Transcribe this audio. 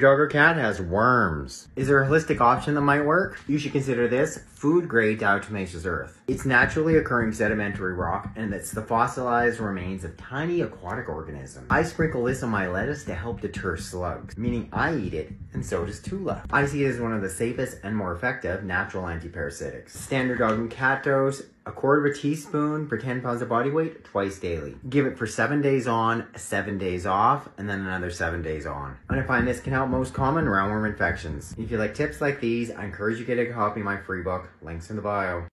Dog or cat has worms. Is there a holistic option that might work? You should consider this food-grade diatomaceous earth. It's naturally occurring sedimentary rock, and it's the fossilized remains of tiny aquatic organisms. I sprinkle this on my lettuce to help deter slugs, meaning I eat it, and so does Tula. I see it as one of the safest and more effective natural antiparasitics. Standard dog and cat dose, 1/4 teaspoon per 10 pounds of body weight, twice daily. Give it for 7 days on, 7 days off, and then another 7 days on. I'm gonna find this can help most common roundworm infections. If you like tips like these, I encourage you to get a copy of my free book, links in the bio.